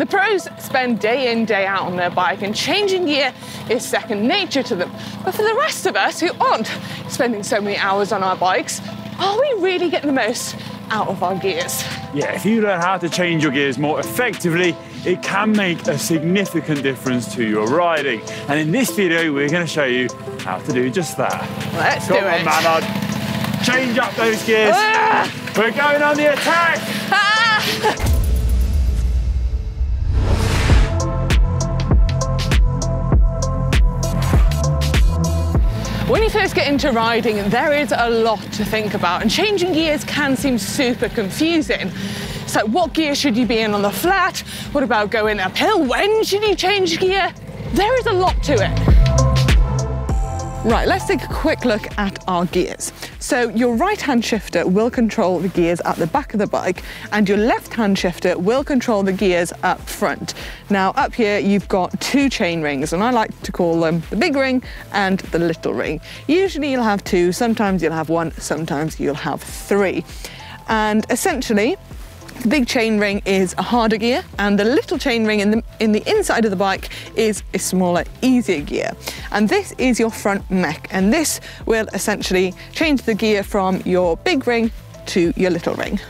The pros spend day in, day out on their bike, and changing gear is second nature to them. But for the rest of us who aren't spending so many hours on our bikes, are we really getting the most out of our gears? Yeah, if you learn how to change your gears more effectively, it can make a significant difference to your riding. And in this video, we're going to show you how to do just that. Let's do it. Come on, Manon. Change up those gears. We're going on the attack. When you first get into riding, there is a lot to think about, and changing gears can seem super confusing. It's like, what gear should you be in on the flat? What about going uphill? When should you change gear? There is a lot to it. Right, let's take a quick look at our gears. So your right-hand shifter will control the gears at the back of the bike, and your left-hand shifter will control the gears up front. Now up here, you've got two chain rings, and I like to call them the big ring and the little ring. Usually you'll have two, sometimes you'll have one, sometimes you'll have three. And essentially, the big chain ring is a harder gear, and the little chain ring in the inside of the bike is a smaller, easier gear. And this is your front mech, and this will essentially change the gear from your big ring to your little ring.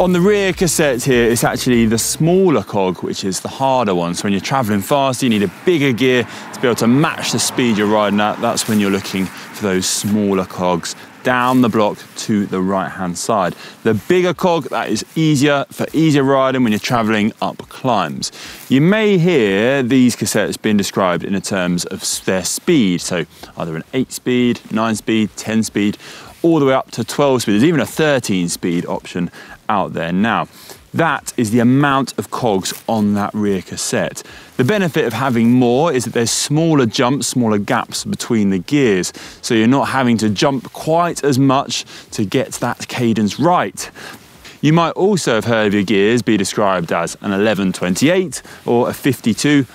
On the rear cassette here, it's actually the smaller cog, which is the harder one. So when you're traveling faster, you need a bigger gear to be able to match the speed you're riding at. That's when you're looking for those smaller cogs down the block to the right-hand side. The bigger cog, that is easier for easier riding when you're traveling up climbs. You may hear these cassettes being described in the terms of their speed. So either an 8-speed, 9-speed, 10-speed, all the way up to 12-speed. There's even a 13-speed option out there now. That is the amount of cogs on that rear cassette. The benefit of having more is that there's smaller jumps, smaller gaps between the gears, so you're not having to jump quite as much to get that cadence right. You might also have heard of your gears be described as an 11-28 or a 52-39.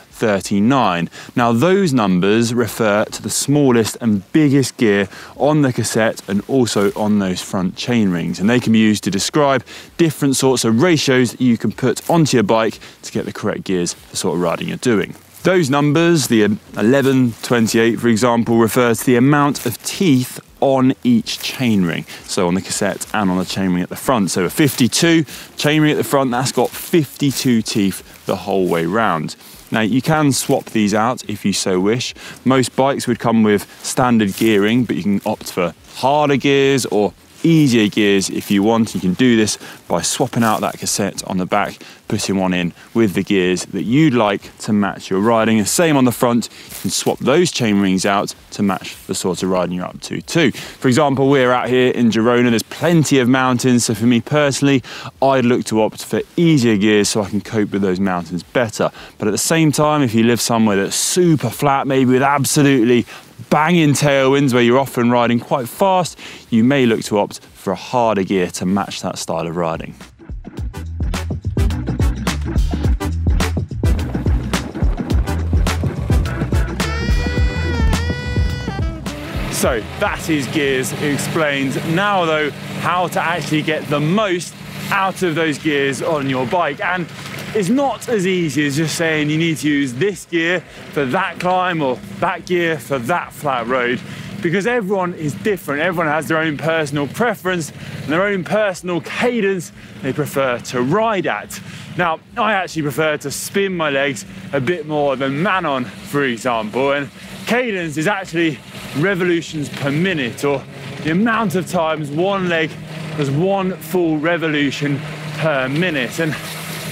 Now those numbers refer to the smallest and biggest gear on the cassette and also on those front chain rings, and they can be used to describe different sorts of ratios that you can put onto your bike to get the correct gears for the sort of riding you're doing. Those numbers, the 11-28 for example, refers to the amount of teeth on each chain ring, so on the cassette and on the chain ring at the front. So a 52 chain ring at the front, that's got 52 teeth the whole way round. Now you can swap these out if you so wish. Most bikes would come with standard gearing, but you can opt for harder gears or easier gears if you want. You can do this by swapping out that cassette on the back, putting one in with the gears that you'd like to match your riding. The same on the front, you can swap those chain rings out to match the sort of riding you're up to too. For example, we're out here in Girona, there's plenty of mountains, so for me personally, I'd look to opt for easier gears so I can cope with those mountains better. But at the same time, if you live somewhere that's super flat, maybe with absolutely banging tailwinds where you're often riding quite fast, you may look to opt for a harder gear to match that style of riding. So that is gears explained. Now though, how to actually get the most out of those gears on your bike. And it's not as easy as just saying you need to use this gear for that climb or that gear for that flat road, because everyone is different. Everyone has their own personal preference and their own personal cadence they prefer to ride at. Now, I actually prefer to spin my legs a bit more than Manon, for example, and cadence is actually revolutions per minute, or the amount of times one leg does one full revolution per minute. And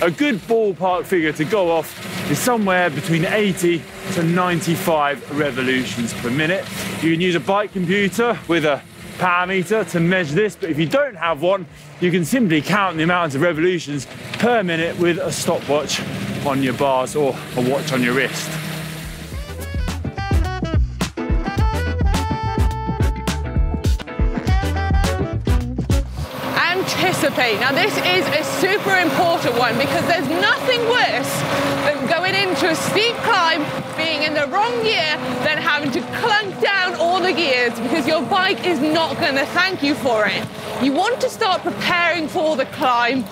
a good ballpark figure to go off is somewhere between 80 to 95 revolutions per minute. You can use a bike computer with a power meter to measure this, but if you don't have one, you can simply count the amount of revolutions per minute with a stopwatch on your bars or a watch on your wrist. Anticipate. Now this is a super important one, because there's nothing worse than going into a steep climb, being in the wrong gear, then having to clunk down all the gears because your bike is not going to thank you for it. You want to start preparing for the climb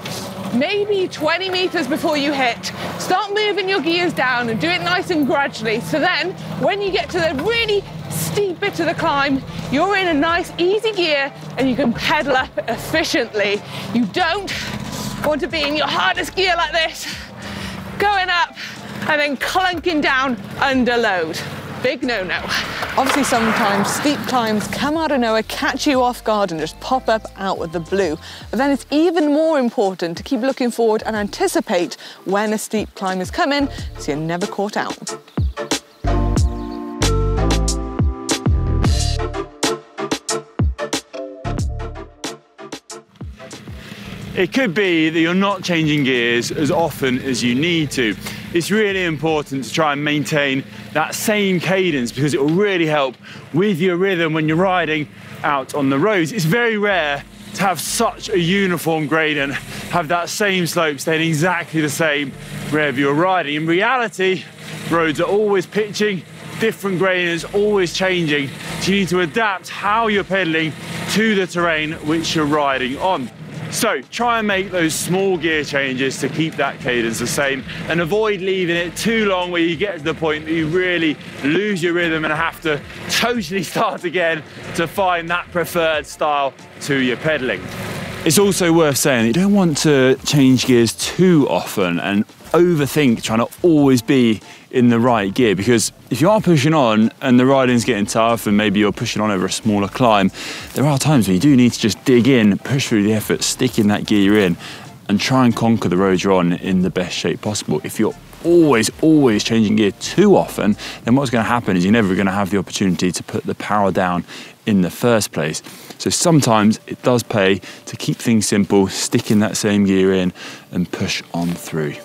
maybe 20 meters before you hit. Start moving your gears down and do it nice and gradually. So then when you get to the really steep bit of the climb, you're in a nice easy gear and you can pedal up efficiently. You don't want to be in your hardest gear like this, going up and then clunking down under load. Big no-no. Obviously sometimes steep climbs come out of nowhere, catch you off guard and just pop up out of the blue. But then it's even more important to keep looking forward and anticipate when a steep climb is coming so you're never caught out. It could be that you're not changing gears as often as you need to. It's really important to try and maintain that same cadence because it will really help with your rhythm when you're riding out on the roads. It's very rare to have such a uniform gradient, have that same slope staying exactly the same wherever you're riding. In reality, roads are always pitching, different gradients always changing. So you need to adapt how you're pedaling to the terrain which you're riding on. So try and make those small gear changes to keep that cadence the same and avoid leaving it too long where you get to the point that you really lose your rhythm and have to totally start again to find that preferred style to your pedaling. It's also worth saying that you don't want to change gears too often and overthink trying to always be in the right gear, because if you are pushing on and the riding's getting tough and maybe you're pushing on over a smaller climb, there are times where you do need to just dig in, push through the effort, stick in that gear in and try and conquer the road you're on in the best shape possible. If you're always changing gear too often, then what's going to happen is you're never going to have the opportunity to put the power down in the first place. So sometimes it does pay to keep things simple, stick in that same gear in and push on through.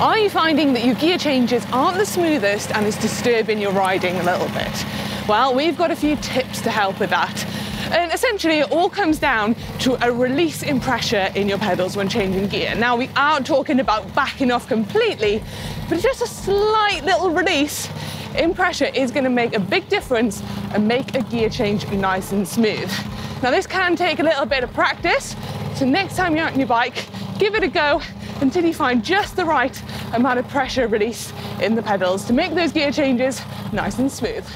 Are you finding that your gear changes aren't the smoothest and it's disturbing your riding a little bit? Well, we've got a few tips to help with that. And essentially it all comes down to a release in pressure in your pedals when changing gear. Now we aren't talking about backing off completely, but just a slight little release in pressure is going to make a big difference and make a gear change nice and smooth. Now this can take a little bit of practice, so next time you're out on your bike, give it a go until you find just the right amount of pressure release in the pedals to make those gear changes nice and smooth.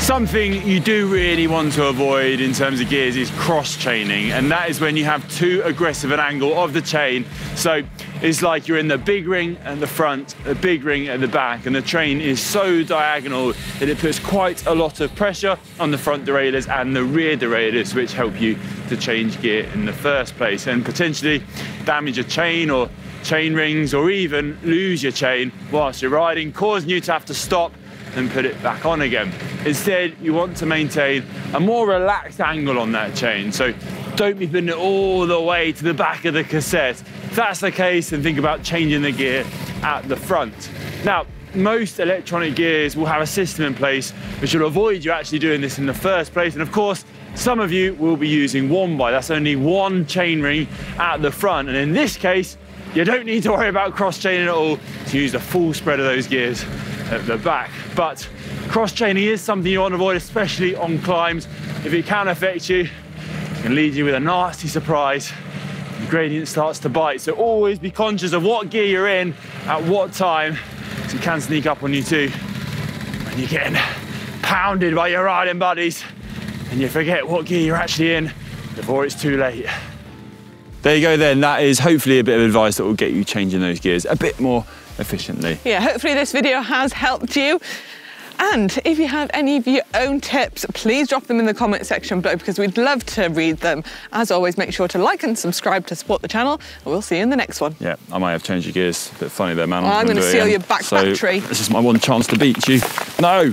Something you do really want to avoid in terms of gears is cross-chaining, and that is when you have too aggressive an angle of the chain. So it's like you're in the big ring at the front, the big ring at the back, and the chain is so diagonal that it puts quite a lot of pressure on the front derailleurs and the rear derailleurs, which help you to change gear in the first place and potentially damage your chain or chain rings or even lose your chain whilst you're riding, causing you to have to stop and put it back on again. Instead, you want to maintain a more relaxed angle on that chain. So don't be putting it all the way to the back of the cassette. If that's the case, then think about changing the gear at the front. Now, most electronic gears will have a system in place which will avoid you actually doing this in the first place. And of course, some of you will be using one by. That's only one chain ring at the front. And in this case, you don't need to worry about cross-chaining at all to use the full spread of those gears at the back. But cross-chaining is something you want to avoid, especially on climbs. If it can affect you, it can lead you with a nasty surprise. The gradient starts to bite. So always be conscious of what gear you're in at what time, because it can sneak up on you too. And you're getting pounded by your riding buddies and you forget what gear you're actually in before it's too late. There you go then, that is hopefully a bit of advice that will get you changing those gears a bit more efficiently. Yeah, hopefully this video has helped you. And if you have any of your own tips, please drop them in the comment section below because we'd love to read them. As always, make sure to like and subscribe to support the channel, and we'll see you in the next one. Yeah, I might have changed your gears. A bit funny there, man. Well, I'm going to steal your back battery. This is my one chance to beat you. No!